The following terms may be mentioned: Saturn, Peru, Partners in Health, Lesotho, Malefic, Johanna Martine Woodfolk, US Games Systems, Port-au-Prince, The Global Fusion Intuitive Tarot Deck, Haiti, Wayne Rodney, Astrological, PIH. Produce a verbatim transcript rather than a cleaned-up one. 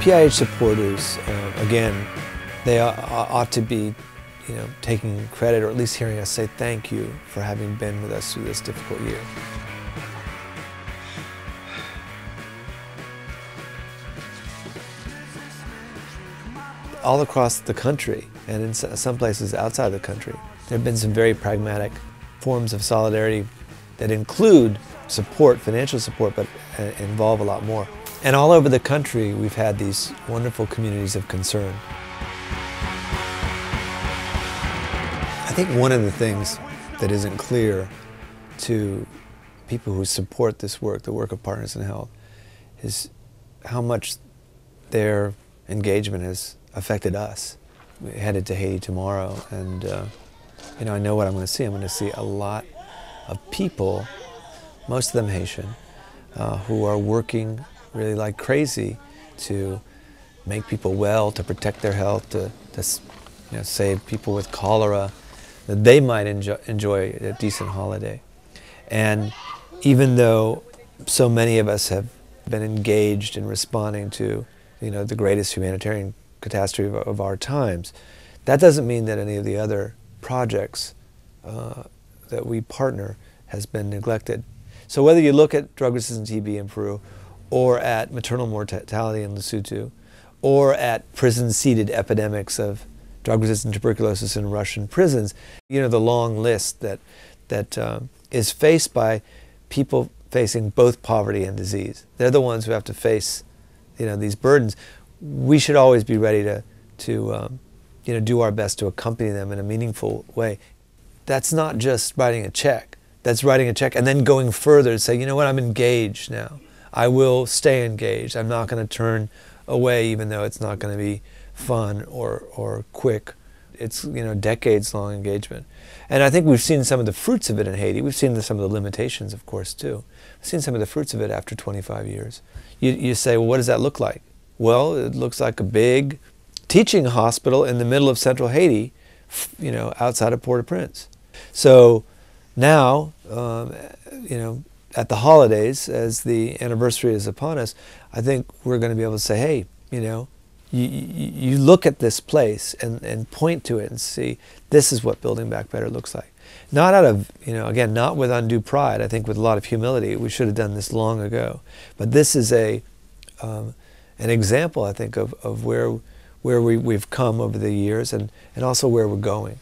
P I H supporters, uh, again, they ought to be, you know, taking credit, or at least hearing us say thank you for having been with us through this difficult year. All across the country, and in some places outside the country, there have been some very pragmatic forms of solidarity that include support, financial support, but involve a lot more. And all over the country, we've had these wonderful communities of concern. I think one of the things that isn't clear to people who support this work, the work of Partners in Health, is how much their engagement has affected us. We're headed to Haiti tomorrow, and uh, you know, I know what I'm going to see. I'm going to see a lot of people, most of them Haitian, uh, who are working really like crazy to make people well, to protect their health, to, to you know, save people with cholera, that they might enjoy, enjoy a decent holiday. And even though so many of us have been engaged in responding to, you know, the greatest humanitarian catastrophe of, of our times, that doesn't mean that any of the other projects uh, that we partner has been neglected. So whether you look at drug-resistant T B in Peru, or at maternal mortality in Lesotho, or at prison-seated epidemics of drug-resistant tuberculosis in Russian prisons, you know, the long list that, that um, is faced by people facing both poverty and disease. They're the ones who have to face, you know, these burdens. We should always be ready to, to um, you know, do our best to accompany them in a meaningful way. That's not just writing a check. That's writing a check and then going further to say, you know what, I'm engaged now. I will stay engaged. I'm not going to turn away, even though it's not going to be fun or, or quick. It's, you know, decades-long engagement. And I think we've seen some of the fruits of it in Haiti. We've seen the, some of the limitations, of course, too. We've seen some of the fruits of it after twenty-five years. You, you say, well, what does that look like? Well, it looks like a big teaching hospital in the middle of central Haiti, you know, outside of Port-au-Prince. So now, um, you know, at the holidays, as the anniversary is upon us, I think we're going to be able to say, hey, you know, you, you, you look at this place and, and point to it and see, this is what Building Back Better looks like. Not out of, you know, again, not with undue pride, I think with a lot of humility. We should have done this long ago. But this is a, um, an example, I think, of, of where, where we, we've come over the years and, and also where we're going.